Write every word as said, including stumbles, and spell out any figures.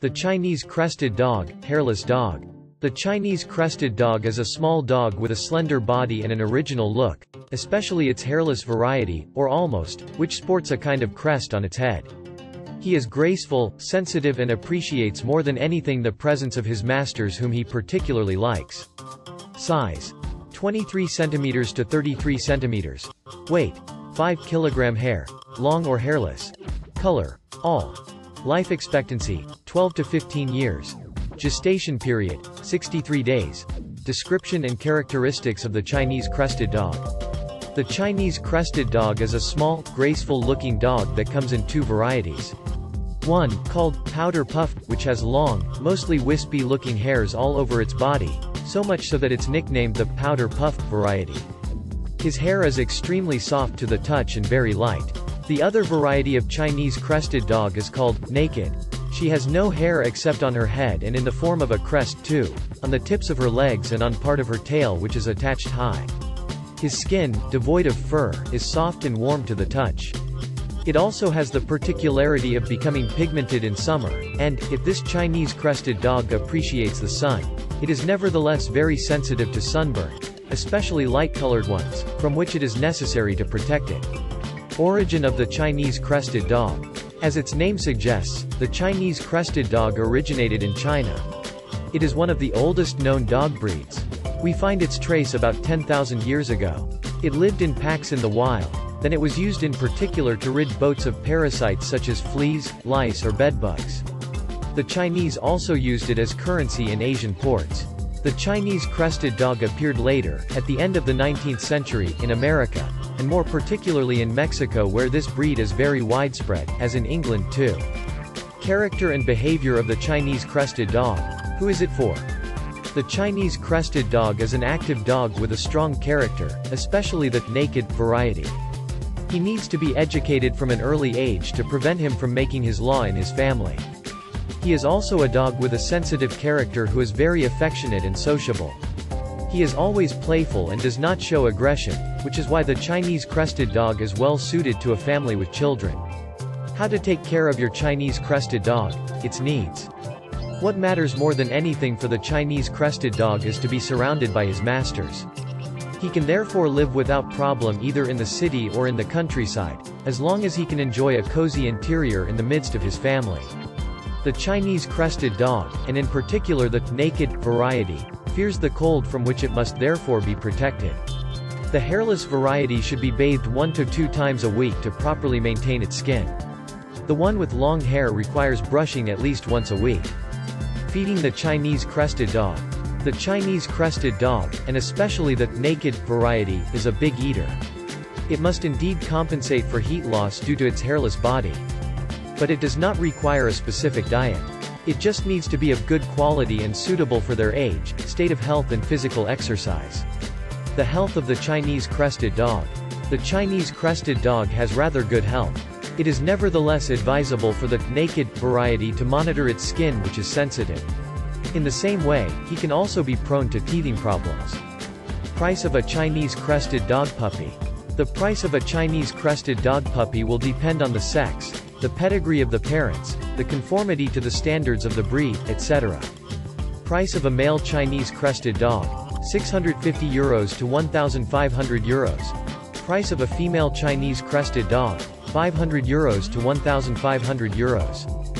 The Chinese crested dog, hairless dog. The Chinese crested dog is a small dog with a slender body and an original look, especially its hairless variety, or almost, which sports a kind of crest on its head. He is graceful, sensitive and appreciates more than anything the presence of his masters whom he particularly likes. Size: twenty-three centimeters to thirty-three centimeters. Weight: five kilograms. Hair: long or hairless. Color: all. Life expectancy, twelve to fifteen years. Gestation period, sixty-three days. Description and characteristics of the Chinese crested dog. The Chinese crested dog is a small, graceful-looking dog that comes in two varieties. One, called Powder Puff, which has long, mostly wispy-looking hairs all over its body, so much so that it's nicknamed the Powder Puff variety. His hair is extremely soft to the touch and very light. The other variety of Chinese crested dog is called naked. She has no hair except on her head and in the form of a crest too, on the tips of her legs and on part of her tail which is attached high. His skin, devoid of fur, is soft and warm to the touch. It also has the particularity of becoming pigmented in summer, and, if this Chinese crested dog appreciates the sun, it is nevertheless very sensitive to sunburn, especially light-colored ones, from which it is necessary to protect it. Origin of the Chinese crested dog. As its name suggests, the Chinese crested dog originated in China. It is one of the oldest known dog breeds. We find its trace about ten thousand years ago. It lived in packs in the wild, then it was used in particular to rid boats of parasites such as fleas, lice or bedbugs. The Chinese also used it as currency in Asian ports. The Chinese crested dog appeared later, at the end of the nineteenth century, in America, and more particularly in Mexico where this breed is very widespread, as in England too. Character and behavior of the Chinese crested dog. Who is it for? The Chinese crested dog is an active dog with a strong character, especially the naked variety. He needs to be educated from an early age to prevent him from making his law in his family. He is also a dog with a sensitive character who is very affectionate and sociable. He is always playful and does not show aggression, which is why the Chinese crested dog is well suited to a family with children. How to take care of your Chinese crested dog, its needs. What matters more than anything for the Chinese crested dog is to be surrounded by his masters. He can therefore live without problem either in the city or in the countryside, as long as he can enjoy a cozy interior in the midst of his family. The Chinese crested dog, and in particular the naked variety, fears the cold from which it must therefore be protected. The hairless variety should be bathed one to two times a week to properly maintain its skin. The one with long hair requires brushing at least once a week. Feeding the Chinese crested dog. The Chinese crested dog, and especially the naked variety, is a big eater. It must indeed compensate for heat loss due to its hairless body. But it does not require a specific diet. It just needs to be of good quality and suitable for their age, state of health and physical exercise. The health of the Chinese crested dog. The Chinese crested dog has rather good health. It is nevertheless advisable for the naked variety to monitor its skin which is sensitive. In the same way, he can also be prone to teething problems. Price of a Chinese crested dog puppy. The price of a Chinese crested dog puppy will depend on the sex, the pedigree of the parents, the conformity to the standards of the breed, et cetera. Price of a male Chinese crested dog, six hundred fifty euros to one thousand five hundred euros. Price of a female Chinese crested dog, five hundred euros to one thousand five hundred euros.